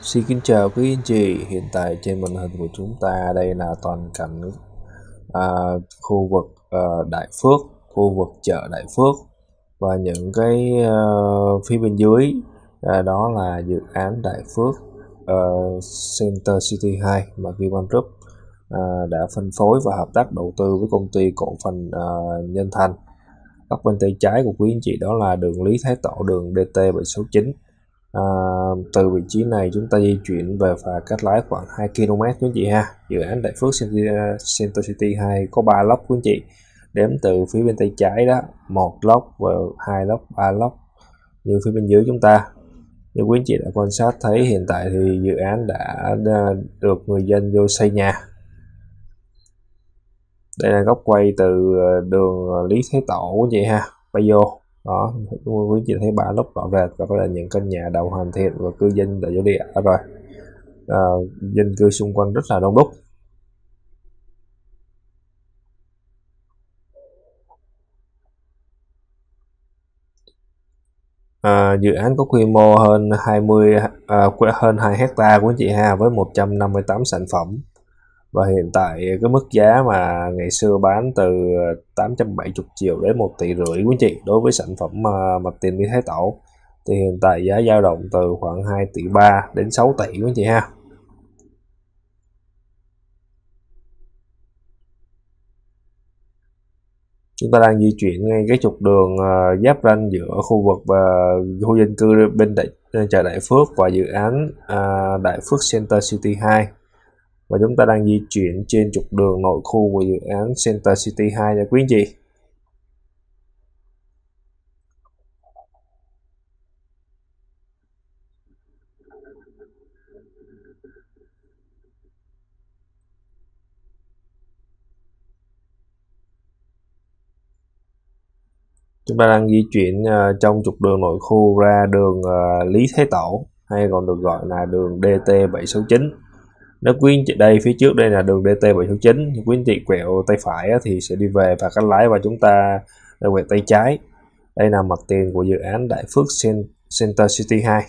Xin kính chào quý anh chị. Hiện tại trên màn hình của chúng ta đây là toàn cảnh khu vực Đại Phước, khu vực chợ Đại Phước, và những cái phía bên dưới đó là dự án Đại Phước Center City 2 mà Kim Oanh Group đã phân phối và hợp tác đầu tư với công ty cổ phần Nhơn Thành. Góc bên tay trái của quý anh chị đó là đường Lý Thái Tổ, đường DT769. Từ vị trí này chúng ta di chuyển về phà Cát Lái khoảng 2 km quý chị ha. Dự án Đại Phước Center City 2 có 3 lốc quý chị. Đếm từ phía bên tay trái đó, 1 lốc và 2 lốc, 3 lốc như phía bên dưới chúng ta. Như quý chị đã quan sát thấy, hiện tại thì dự án đã được người dân vô xây nhà. Đây là góc quay từ đường Lý Thái Tổ quý chị ha, bay vô. Đó, quý chị thấy 3 lốc rõ rệt, và là những căn nhà đầu hoàn thiện và cư dân đã vô địa ở rồi. Dân cư xung quanh rất là đông đúc. Dự án có quy mô hơn 2 hecta của chị ha, với 158 sản phẩm. Và hiện tại cái mức giá mà ngày xưa bán từ 870 triệu đến 1,5 tỷ quý chị, đối với sản phẩm mặt tiền Lý Thái Tổ thì hiện tại giá dao động từ khoảng 2,3 tỷ đến 6 tỷ quý chị ha. Chúng ta đang di chuyển ngay cái trục đường giáp ranh giữa khu vực khu dân cư bên chợ Đại Phước và dự án Đại Phước Center City 2. Và chúng ta đang di chuyển trên trục đường nội khu của dự án Center City 2 nha quý anh chị. Chúng ta đang di chuyển trong trục đường nội khu ra đường Lý Thái Tổ, hay còn được gọi là đường DT769. Nếu quý anh chị đây, phía trước đây là đường DT769, quý anh chị quẹo tay phải thì sẽ đi về và Cát Lái, và chúng ta quẹo tay trái. Đây là mặt tiền của dự án Đại Phước Center City 2.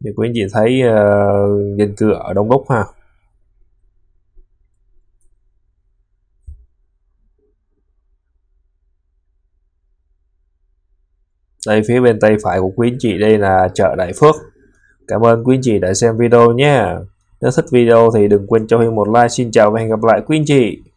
Như quý anh chị thấy dân cư ở đông đúc ha. Đây phía bên tay phải của quý anh chị đây là chợ Đại Phước. Cảm ơn quý anh chị đã xem video nhé. Nếu thích video thì đừng quên cho Huy một like. Xin chào và hẹn gặp lại quý anh chị.